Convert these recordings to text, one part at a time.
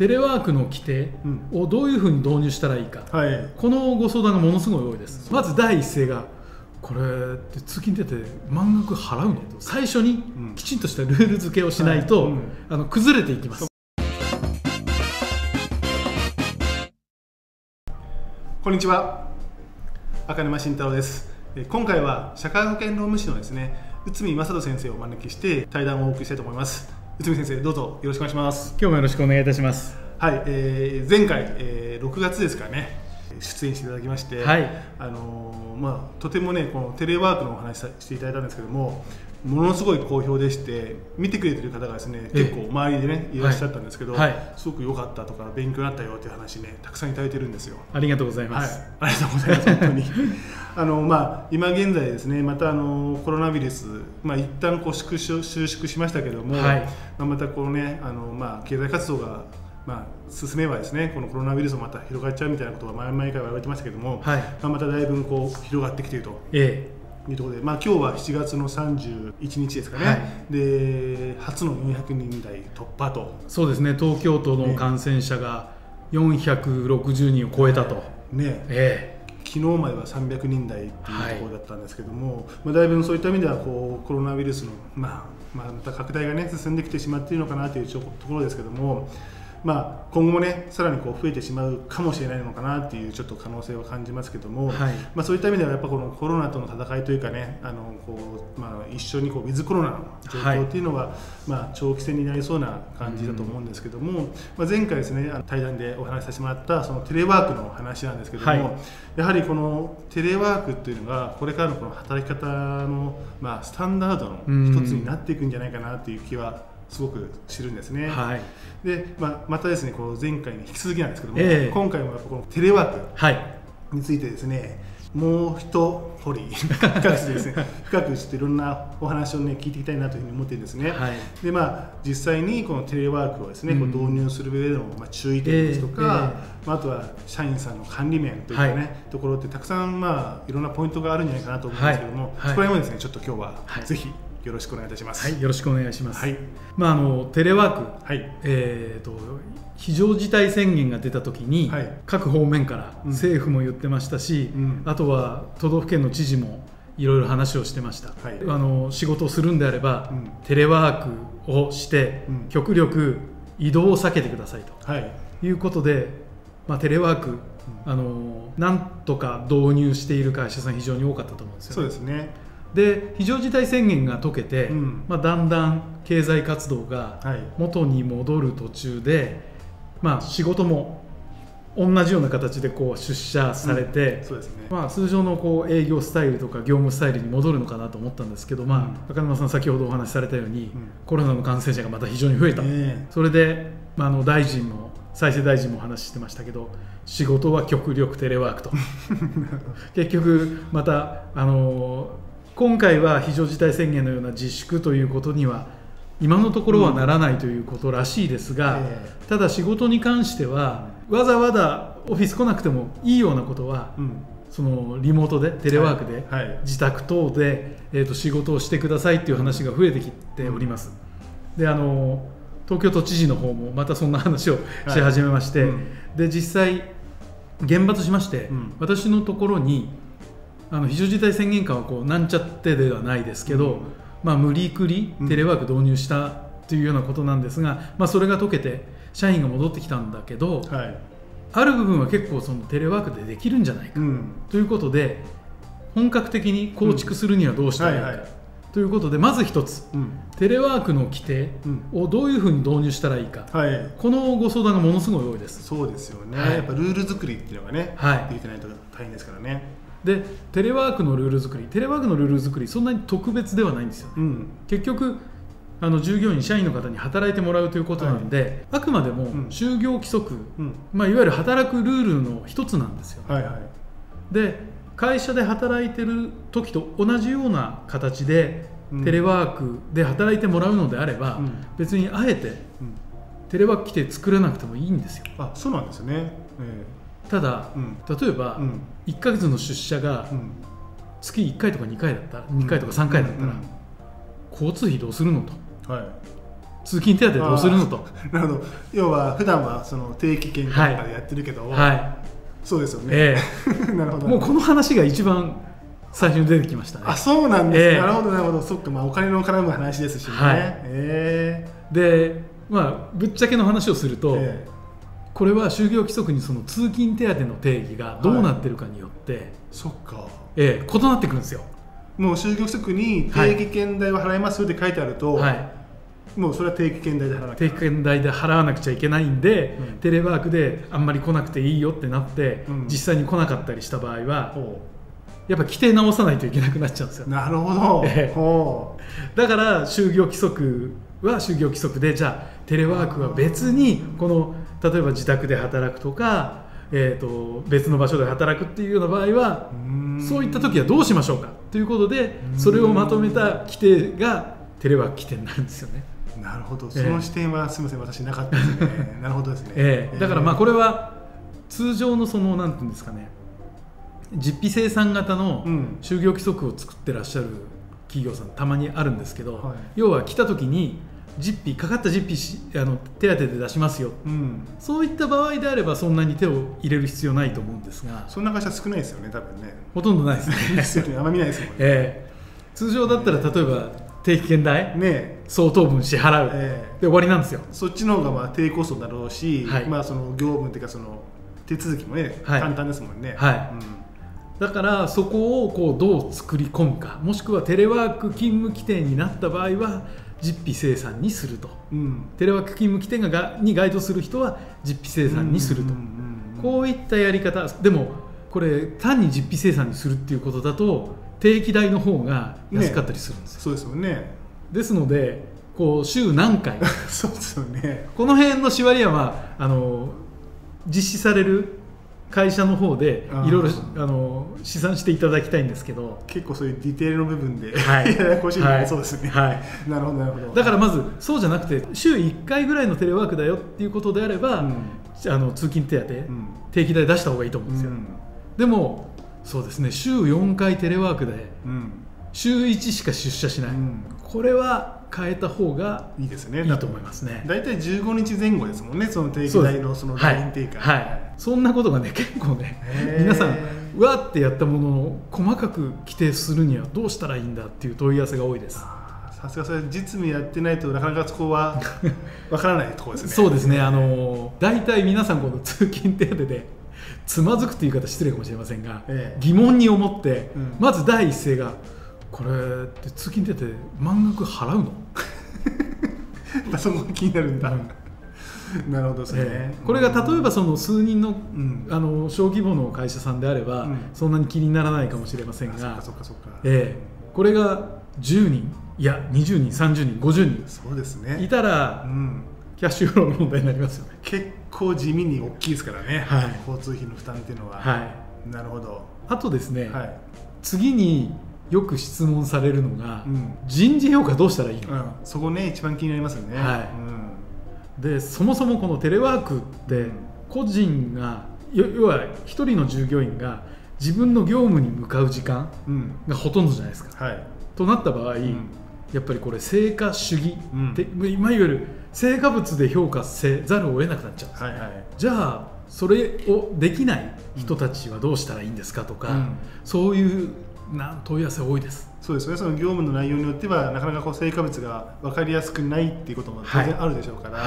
テレワークの規定をどういうふうに導入したらいいか、はい、このご相談がものすごい多いです。まず第一声がこれって通勤出て満額払うのと最初にきちんとしたルール付けをしないと、はい、崩れていきます。こんにちは、赤沼慎太郎です。今回は社会保険労務士のですね、宇見正人先生をお招きして対談をお送りしたいと思います。宇見先生、どうぞよろしくお願いします。今日もよろしくお願いいたします。はい、前回、6月ですかね、出演していただきまして、はい、とてもね、このテレワークのお話していただいたんですけども、ものすごい好評でして、見てくれてる方がですね、結構周りでね、いらっしゃったんですけど、はいはい、すごく良かったとか勉強になったよっていう話ね、たくさんいただいてるんですよ。ありがとうございます。はい、ありがとうございます。本当に。今現在ですね、またコロナウイルス、一旦こう収縮しましたけども、はい、またこのね、経済活動が進めばですね、このコロナウイルスもまた広がっちゃうみたいなことが前々から言われてましたけども、はい、まただいぶこう広がってきていると。いうところで、今日は7月の31日ですかね、はい、で初の400人台突破と。そうですね、東京都の感染者が460人を超えたと。昨日までは300人台っていうところだったんですけども、だいぶそういった意味ではこうコロナウイルスの、また拡大がね進んできてしまっているのかなというところですけども、今後もねさらにこう増えてしまうかもしれないのかなっていうちょっと可能性は感じますけども、はい、そういった意味ではやっぱこのコロナとの戦いというかね、一緒にこうウィズコロナの状況っていうのが、はい、長期戦になりそうな感じだと思うんですけども、前回ですね対談でお話しさせてもらったそのテレワークの話なんですけども、はい、やはりこのテレワークっていうのがこれからのこの働き方の、スタンダードの一つになっていくんじゃないかなっていう気はすごく知るんですね。はい、で、またですね、こう前回に引き続きなんですけども、今回もやっぱこのテレワークについてですね、もう一掘り深くちょっといろんなお話をね聞いていきたいなというふうに思っているんですね。はい、で実際にこのテレワークをですね、こう導入する上での注意点ですとか、あとは社員さんの管理面というかね、ところってたくさんいろんなポイントがあるんじゃないかなと思うんですけども、そこら辺もですねちょっと今日はぜひ、よろしくお願いいたします。はい、よろしくお願いします。はい、テレワーク、非常事態宣言が出たときに、各方面から政府も言ってましたし、あとは都道府県の知事もいろいろ話をしてました。仕事をするんであれば、テレワークをして、極力移動を避けてくださいと、いうことで、テレワークなんとか導入している会社さん非常に多かったと思うんですよね。そうですね。で非常事態宣言が解けて、だんだん経済活動が元に戻る途中で、仕事も同じような形でこう出社されて、通常のこう営業スタイルとか業務スタイルに戻るのかなと思ったんですけど、赤沼さん先ほどお話しされたように、コロナの感染者がまた非常に増えた、それで、大臣も再生大臣もお話ししてましたけど、仕事は極力テレワークと結局また今回は非常事態宣言のような自粛ということには今のところはならないということらしいですが、ただ仕事に関してはわざわざオフィス来なくてもいいようなことは、そのリモートでテレワークで、自宅等で、仕事をしてくださいという話が増えてきております。で東京都知事の方もまたそんな話をし始めまして、で実際厳罰しまして、私のところに非常事態宣言下はこうなんちゃってではないですけど、無理くりテレワーク導入したというようなことなんですが、それが解けて社員が戻ってきたんだけど、ある部分は結構そのテレワークでできるんじゃないか、ということで本格的に構築するにはどうしたらいいかということで、まず一つ、テレワークの規定をどういうふうに導入したらいいか、このご相談がものすごい多いです。そうですよね。やっぱルール作りっていうのがね、できてないと大変ですからね。でテレワークのルール作り、そんなに特別ではないんですよね。結局従業員社員の方に働いてもらうということなので、あくまでも就業規則、いわゆる働くルールの一つなんですよね。で会社で働いてる時と同じような形で、テレワークで働いてもらうのであれば、別にあえて、テレワーク規定作らなくてもいいんですよ。あ、そうなんですね。ただ、例えば、1ヶ月の出社が月1回とか2回とか3回だったら、交通費どうするのと、通勤手当どうするのと。なるほど、要は普段はその定期券とかでやってるけど、はい、そうですよね、なるほど、もうこの話が一番最初に出てきましたね。あ、そうなんです、なるほどなるほど、そっか、まあ、お金の絡む話ですしね、はい、で、まあ、ぶっちゃけの話をすると、これは就業規則にその通勤手当の定義がどうなってるかによって、はい、そっか、異なってくるんですよ。もう就業規則に定期券代は払いますよって書いてあると、はい、もうそれは定期券代で払わなきゃいけない、定期券代で払わなくちゃいけないんで、うん、テレワークであんまり来なくていいよってなって、うん、実際に来なかったりした場合は、やっぱ規定直さないといけなくなっちゃうんですよ。なるほど、だから就業規則は就業規則で、じゃあテレワークは別にこの例えば自宅で働くとか、別の場所で働くっていうような場合は、そういった時はどうしましょうかということで、それをまとめた規定がテレワーク規定になるんですよね。なるほど、その視点はすみません、私なかったですね。なるほどですね。だからまあこれは通常のそのなんていうんですかね、実費生産型の就業規則を作ってらっしゃる企業さんたまにあるんですけど、はい、要は来た時に実費かかった実費手当で出しますよ、うん、そういった場合であればそんなに手を入れる必要ないと思うんですが、そんな会社少ないですよね、多分ね。ほとんどないですね。あんま見ないですもんね。通常だったら例えば定期券代相当分支払う、で終わりなんですよ。そっちの方がまあ低コストだろうし、まあその業務というかその手続きもね簡単ですもんね。だからそこをこうどう作り込むか、もしくはテレワーク勤務規定になった場合は実費生産にすると、テレワーク勤務規定に該当する人は実費生産にすると、こういったやり方でも、これ単に実費生産にするっていうことだと定期代の方が安かったりするんですよ、ね、そうですよね。ですのでこう週何回そうですよ、ね、この辺の縛りは、まあ、実施される会社の方でいろいろ試算していただきたいんですけど、結構そういうディテールの部分で、はい、ややこしいのがそうですね。なるほどなるほど。だからまずそうじゃなくて週1回ぐらいのテレワークだよっていうことであれば、通勤手当、定期代出した方がいいと思うんですよ、でもそうですね、週4回テレワークで週1しか出社しない、これは変えた方がいいですね。いいと思いますね。大体15日前後ですもんね、その定期代のそのライン低下、そんなことがね結構ね、皆さんうわってやったものを細かく規定するにはどうしたらいいんだっていう問い合わせが多いです。さすがそれ実務やってないとなかなかそこはわからないところですね。そうですね、大体皆さんこの通勤手当でつまずくという言い方失礼かもしれませんが、疑問に思って、まず第一声がこれって通勤手当満額払うのそこが気になるんだ、なるほどですね、これが例えばその数人の、小規模の会社さんであれば、そんなに気にならないかもしれませんが、これが10人いや20人30人50人そうですねいたら、キャッシュフローの問題になりますよね。結構地味に大きいですからね、交通費の負担っていうのは。なるほど。あとですね、次によく質問されるのが、人事評価どうしたらいいの、そこね一番気になりますよね。でそもそもこのテレワークって個人が、要は一人の従業員が自分の業務に向かう時間がほとんどじゃないですか、となった場合、やっぱりこれ成果主義って、いわゆる成果物で評価せざるを得なくなっちゃうんです、じゃあそれをできない人たちはどうしたらいいんですかとか、そういう問い合わせ多いです。そうですね、その業務の内容によってはなかなかこう成果物が分かりやすくないっていうことも当然あるでしょうから、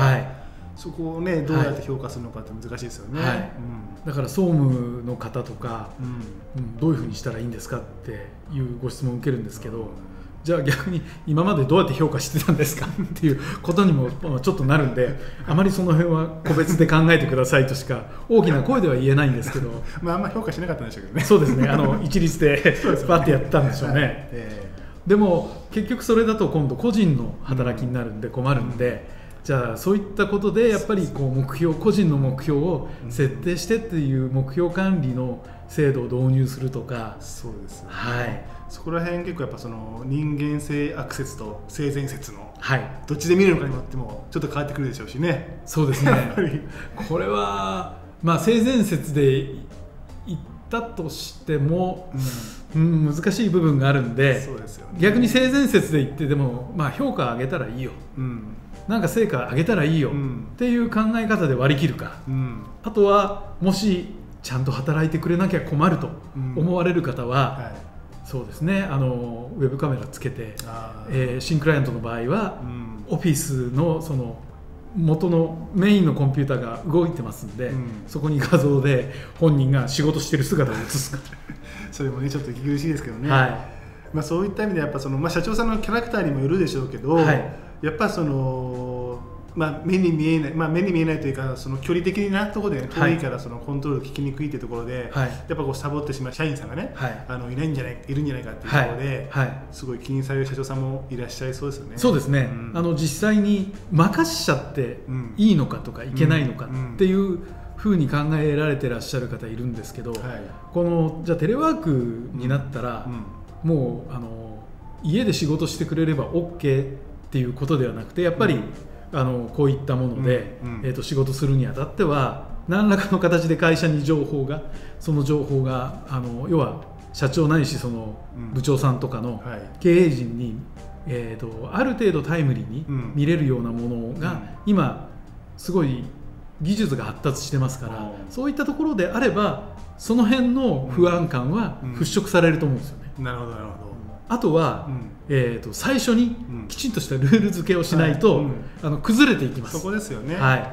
そこをねどうやって評価するのかって難しいですよね。だから総務の方とか、どういうふうにしたらいいんですかっていうご質問を受けるんですけど、じゃあ逆に今までどうやって評価してたんですかっていうことにもちょっとなるんで、あまりその辺は個別で考えてくださいとしか大きな声では言えないんですけどまああんまり評価しなかったんでしょうけどね。そうですね、一律でバッてやったんでしょうね。でも結局それだと今度個人の働きになるんで困るんで、じゃあそういったことでやっぱりこう目標、個人の目標を設定してっていう目標管理の制度を導入するとか。そうですね、そこら辺結構やっぱその人間性悪説と性善説のどっちで見るのかによってもちょっと変わってくるでしょうしね。そうですねこれはまあ性善説で言ったとしても、難しい部分があるんで、そうですよね、逆に性善説で言ってでもまあ評価上げたらいいよ、なんか成果上げたらいいよっていう考え方で割り切るか、うん、あとはもしちゃんと働いてくれなきゃ困ると思われる方は、うんはい、そうですね、ウェブカメラつけて、新クライアントの場合は、うん、オフィスのその元のメインのコンピューターが動いてますんで、うん、そこに画像で本人が仕事してる姿を映すかそれもねちょっと息苦しいですけどね、はいまあ、そういった意味でやっぱその、まあ、社長さんのキャラクターにもよるでしょうけど、はい、やっぱその、まあ、目に見えない、まあ、目に見えないというかその距離的なところで、ね、遠いからそのコントロール聞きにくいというところで、はい、やっぱこうサボってしまう社員さんがね、はい、いるんじゃないかというところで、はいはい、すごい気にされる社長さんもいらっしゃいそうですよね。そうですね、うん、実際に任しちゃっていいのかとかいけないのかっていう、うんうんうんふうに考えられてらっしゃる方いるんですけど、はい、このじゃあテレワークになったら、うんうん、もう家で仕事してくれれば OK っていうことではなくてやっぱり、うん、こういったもので、うんうん仕事するにあたっては何らかの形で会社に情報がその情報が要は社長ないしその部長さんとかの経営陣に、ある程度タイムリーに見れるようなものが、うん、今すごい技術が発達してますから、うん、そういったところであればその辺の不安感は払拭されると思うんですよね。なるほどなるほど。あとは、うん最初にきちんとしたルール付けをしないと、はいうん、崩れていきます。そこですよね、はい、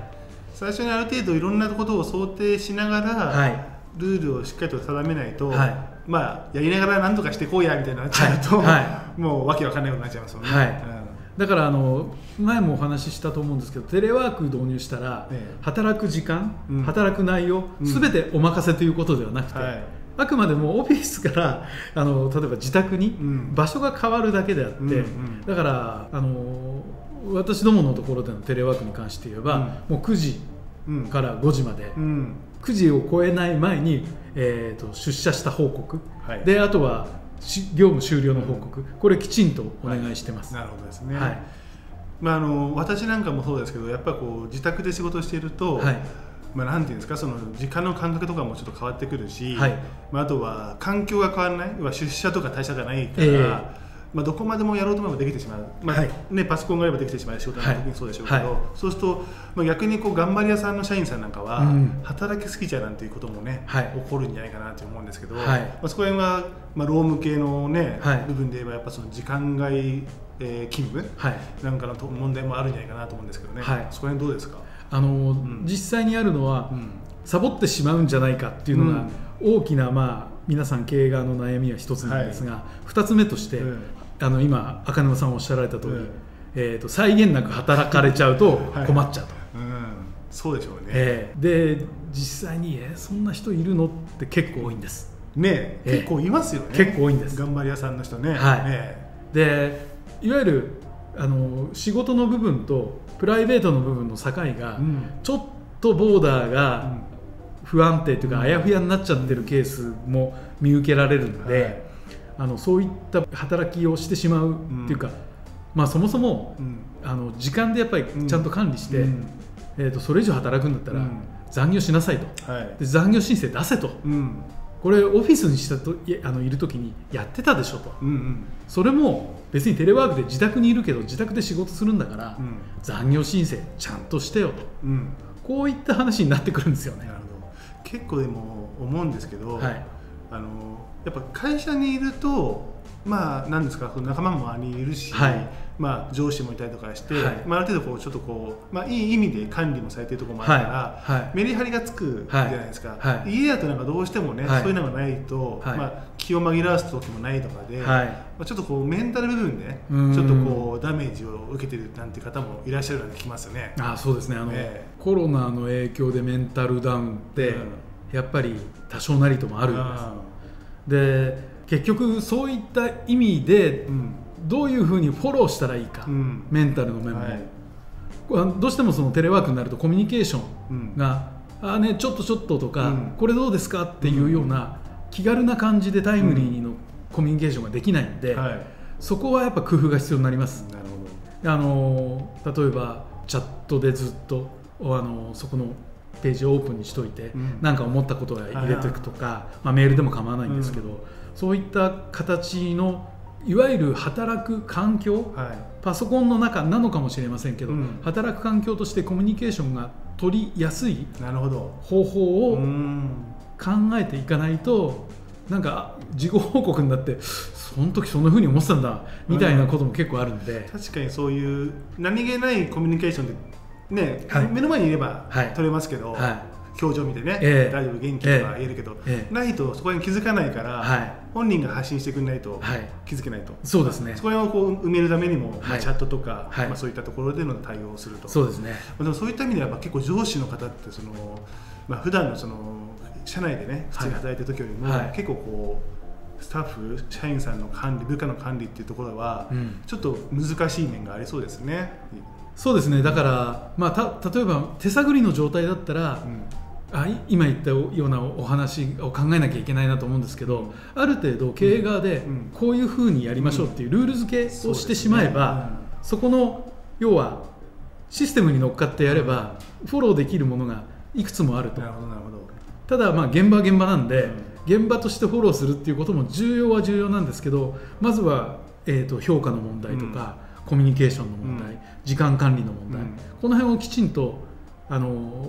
最初にある程度いろんなことを想定しながら、はい、ルールをしっかりと定めないと、はいまあ、やりながら何とかしてこうやみたいになっちゃうと、はいはい、もうわけわかんないことになっちゃいますよね、はいうんだから前もお話ししたと思うんですけどテレワーク導入したら、働く時間、うん、働く内容全てお任せということではなくて、うんはい、あくまでもオフィスから例えば自宅に場所が変わるだけであって、うんうん、だから私どものところでのテレワークに関して言えば、うん、もう9時から5時まで、うんうん、9時を超えない前に、出社した報告、はい、であとは業務終了の報告、うん、これきちんとお願いしてます。なるほどですね、はいまあ、私なんかもそうですけどやっぱこう自宅で仕事していると、はいまあ、なんていうんですかその時間の感覚とかもちょっと変わってくるし、はいまあ、あとは環境が変わらないは出社とか退社がないから、まあ、どこまでもやろうと思えばできてしまう、まあはいね、パソコンがあればできてしまう仕事の時にそうでしょうけど、はいはい、そうすると、まあ、逆にこう頑張り屋さんの社員さんなんかは、うん、働きすぎちゃうなんていうこともね、はい、起こるんじゃないかなと思うんですけど、はいまあ、そこら辺は、まあ、労務系の、ねはい、部分で言えばやっぱその時間外、勤務なんかの問題もあるんじゃないかなと思うんですけどね、はい、そこら辺どうですか？うん、実際にあるのは、うん、サボってしまうんじゃないかっていうのが、うん、大きな、まあ、皆さん経営側の悩みは一つなんですが、はい、2つ目として、うん今赤沼さんおっしゃられた通り、うん際限なく働かれちゃうと困っちゃうと、はいうん、そうでしょうね、で実際にそんな人いるのって結構多いんですね結構いますよね結構多いんです頑張り屋さんの人ね、はいでいわゆる仕事の部分とプライベートの部分の境が、うん、ちょっとボーダーが不安定というか、うん、あやふやになっちゃってるケースも見受けられるので、はいそういった働きをしてしまうっていうか、うんまあ、そもそも、うん、時間でやっぱりちゃんと管理して、うんそれ以上働くんだったら残業しなさいと、はい、で残業申請出せと、うん、これオフィスにしたといるときにやってたでしょと、うんうん、それも別にテレワークで自宅にいるけど自宅で仕事するんだから、うん、残業申請ちゃんとしてよと、うん、こういった話になってくるんですよね。なるほど。結構でも思うんですけど、はいやっぱ会社にいると、まあ、何ですか仲間も周りにいるし、はいまあ、上司もいたりとかして、はいまあ、ある程度こうちょっとこう、まあ、いい意味で管理もされているところもあるから、はいはい、メリハリがつくじゃないですか、はい、家だとなんかどうしてもね、はい、そういうのがないと、はいまあ、気を紛らわす時もないとかで、はいまあ、ちょっとこうメンタル部分で、ね、ちょっとこうダメージを受けているなんて方もいらっしゃるなんて聞きますよね。あ、そうですね。コロナの影響でメンタルダウンって、うん、やっぱり多少なりともあるんです。で結局そういった意味で、うん、どういうふうにフォローしたらいいか、うん、メンタルの面も、はい、どうしてもそのテレワークになるとコミュニケーションが、うん、ね、ちょっととか、うん、これどうですかっていうような気軽な感じでタイムリーのコミュニケーションができないので、うんはい、そこはやっぱ工夫が必要になります。なるほど。例えばチャットでずっとそこのページをオープンにしといて、うん、なんか思ったことを入れていくとか、まあ、メールでも構わないんですけど、うん、そういった形のいわゆる働く環境、はい、パソコンの中なのかもしれませんけど、うん、働く環境としてコミュニケーションが取りやすい方法を考えていかないと、なんか事後報告になってその時そんな風に思ってたんだみたいなことも結構あるんで、うん、確かにそういう何気ないコミュニケーションで、ね、はい、目の前にいれば取れますけど、はいはい、表情見てね、大丈夫元気とか言えるけど、ないとそこに気づかないから、はい、本人が発信してくれないと気づけないと、はい、そうですね、そこをこう埋めるためにも、はい、まあ、チャットとか、はい、まあ、そういったところでの対応をすると、そうですね、でもそういった意味では結構上司の方ってその、まあ、普段のその社内でね普通に働いてる時よりも、はいはい、結構こうスタッフ社員さんの管理部下の管理っていうところは、うん、ちょっと難しい面がありそうですね。そうですね、だから、まあ、例えば手探りの状態だったら、うん、今言ったようなお話を考えなきゃいけないなと思うんですけど、ある程度経営側でこういうふうにやりましょうっていうルール付けをしてしまえば、そこの要はシステムに乗っかってやればフォローできるものがいくつもあると。ただまあ現場は現場なんで、現場としてフォローするっていうことも重要は重要なんですけど、まずは評価の問題とかコミュニケーションの問題、時間管理の問題、この辺をきちんと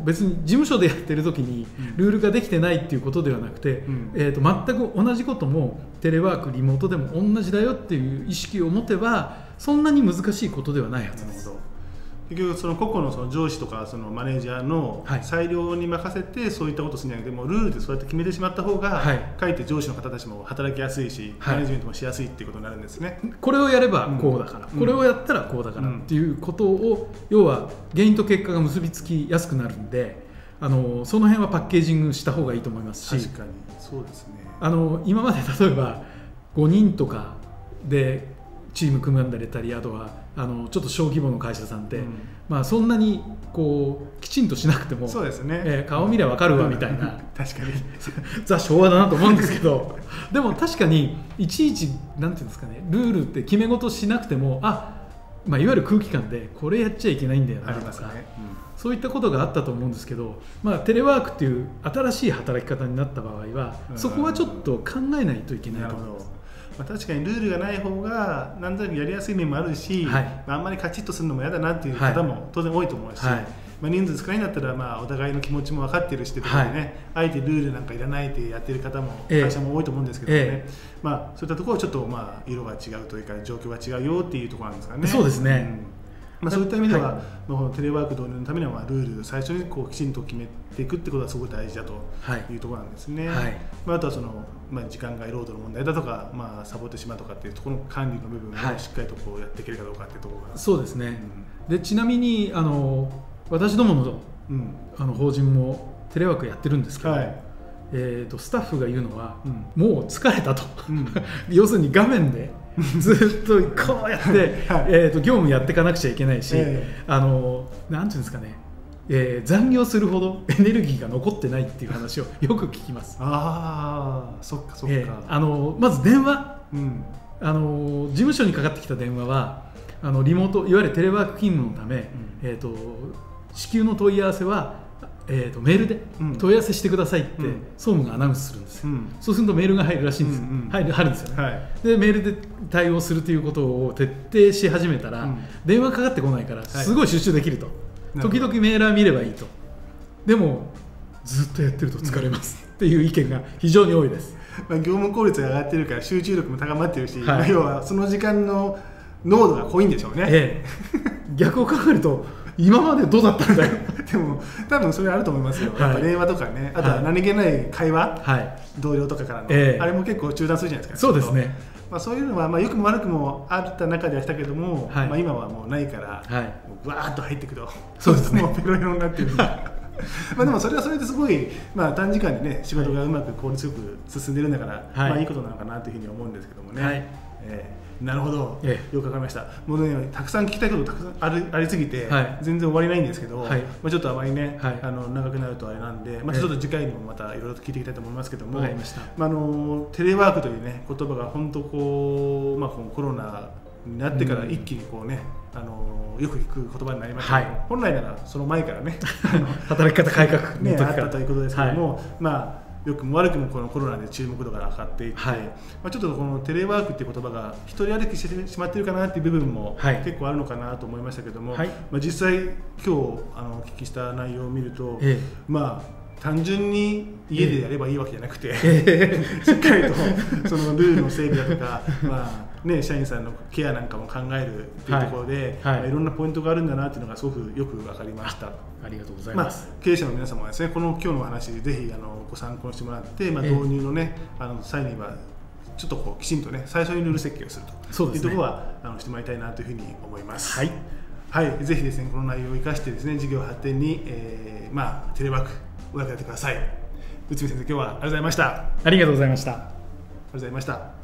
別に事務所でやってる時にルールができてないっていうことではなくて、うん、全く同じこともテレワークリモートでも同じだよっていう意識を持てばそんなに難しいことではないはずです。結局その個々 の, その上司とかそのマネージャーの裁量に任せてそういったことをするんじゃなくて、もうルールでそうやって決めてしまった方が、はい、かえって上司の方たちも働きやすいし、はい、マネジメントもしやすいっていうことになるんですね。これをやればこうだから、うん、これをやったらこうだからっていうことを、うん、要は原因と結果が結びつきやすくなるんで、その辺はパッケージングした方がいいと思いますし、確かにそうですね。今まで例えば5人とかでチーム組んだりたり、あとはちょっと小規模の会社さんって、うん、まあ、そんなにこうきちんとしなくても、そうですね、顔見りゃ分かるわみたいな確かにザ・昭和だなと思うんですけどでも確かにいちいちなんていうんですかね、ルールって決め事しなくてもまあ、いわゆる空気感でこれやっちゃいけないんだよなとか、ね、うん、そういったことがあったと思うんですけど、まあ、テレワークっていう新しい働き方になった場合はそこはちょっと考えないといけないと思います。確かにルールがない方が何となくやりやすい面もあるし、はい、あんまりカチッとするのも嫌だなっていう方も当然多いと思うし、はい、まあ、人数少ないんだったらまあお互いの気持ちも分かってるしということでね、はい、あえてルールなんかいらないってやってる方も会社も多いと思うんですけどね、まあ、そういったところはちょっとまあ色が違うというか状況が違うよっていうところなんですかね。そうですね、うん、まあ、そういった意味では、はい、テレワーク導入のためにはまあルール最初にこうきちんと決めていくってことがすごく大事だというところなんですね、はいはい、まあ、あとはそのまあ、時間外労働の問題だとか、まあ、サボってしまうとかっていうところの管理の部分をしっかりとこうやっていけるかどうかっていうところが、はい、そうですね、うん、でちなみに私ども の,、うん、法人もテレワークやってるんですけど、はい、スタッフが言うのは、うん、もう疲れたと、うん、要するに画面でずっとこうやってはい、業務やっていかなくちゃいけないし、なんていうんですかね、残業するほどエネルギーが残ってないっていう話をよく聞きます。ああ、そっかそっか。まず電話、うん、事務所にかかってきた電話はリモートいわゆるテレワーク勤務のため、うん、至急の問い合わせは、メールで問い合わせしてくださいって、うん、総務がアナウンスするんですよ、うん、そうするとメールが入るらしいんですよ、入るんですよね、はい、でメールで対応するということを徹底し始めたら、うん、電話かかってこないからすごい集中できると、はい、時々メーラー見ればいいと、でもずっとやってると疲れますっていう意見が非常に多いですまあ業務効率が上がってるから集中力も高まってるし、はい、まあ、要はその時間の濃度が濃いんでしょうね、逆を考えると今までどうだったんだよでも多分それあると思いますよ、はい、やっぱ電話とかね、あとは何気ない会話、はい、同僚とかからの、あれも結構中断するじゃないですか。そうですね、まあ、そういうのはまあ良くも悪くもあった中ではしたけども、はい、まあ、今はもうないから、はい、もうわーっと入ってくると、そうですね、もうペロペロになってるまあでもそれはそれですごい、まあ、短時間でね仕事がうまく効率よく進んでるんだから、はい、まあ、いいことなのかなというふうに思うんですけどもね、はい、なるほど、よくわかりました。もうね、たくさん聞きたいことたくさんありすぎて、はい、全然終わりないんですけど、はい、まあ、ちょっとあまりね、はい、長くなるとあれなんで、まあ、ちょっと次回にもまたいろいろと聞いていきたいと思いますけども、まあ、テレワークというね言葉が本当こう、まあ、コロナになってから一気にこうね、うん、よく聞く言葉になりましたけど、はい、本来ならその前からね働き方改革の時から、ね、あったということですけども、はい、まあ良くも悪くもこのコロナで注目度が上がっていて、はい、ちょっとこのテレワークっていう言葉が一人歩きしてしまっているかなっていう部分も結構あるのかなと思いましたけども、はい、実際今日お聞きした内容を見ると、単純に家でやればいいわけじゃなくて、しっかりとそのルールの整備だとか社員さんのケアなんかも考えるっていうところで、いろんなポイントがあるんだなっていうのがすごくよく分かりました。ありがとうございます。経営者の皆様はですね、この今日の話ぜひご参考にしてもらって、導入のね際にはちょっときちんとね最初にルール設計をするというところはしてもらいたいなというふうに思います。はいはい、ぜひですねこの内容を生かしてですね事業発展にテレワークお役立てください。内海先生、今日はありがとうございました。ありがとうございました。ありがとうございました。